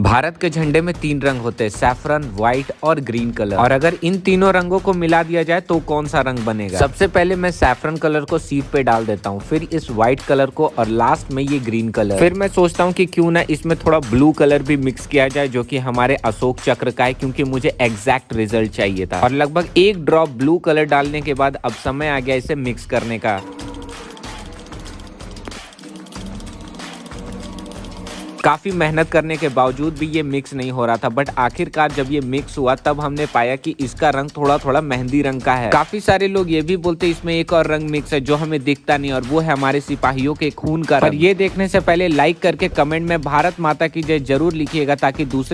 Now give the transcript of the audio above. भारत के झंडे में 3 रंग होते हैं, सैफरन, व्हाइट और ग्रीन कलर। और अगर इन तीनों रंगों को मिला दिया जाए तो कौन सा रंग बनेगा? सबसे पहले मैं सैफरन कलर को सीट पे डाल देता हूँ, फिर इस व्हाइट कलर को और लास्ट में ये ग्रीन कलर। फिर मैं सोचता हूँ कि क्यों ना इसमें थोड़ा ब्लू कलर भी मिक्स किया जाए, जो कि हमारे अशोक चक्र का है, क्योंकि मुझे एग्जैक्ट रिजल्ट चाहिए था। और लगभग एक ड्रॉप ब्लू कलर डालने के बाद अब समय आ गया इसे मिक्स करने का। काफ़ी मेहनत करने के बावजूद भी ये मिक्स नहीं हो रहा था, बट आखिरकार जब ये मिक्स हुआ तब हमने पाया कि इसका रंग थोड़ा थोड़ा मेहंदी रंग का है। काफ़ी सारे लोग ये भी बोलते हैं इसमें एक और रंग मिक्स है जो हमें दिखता नहीं, और वो है हमारे सिपाहियों के खून का रंग। पर ये देखने से पहले लाइक करके कमेंट में भारत माता की जय जरूर लिखिएगा, ताकि दूसरे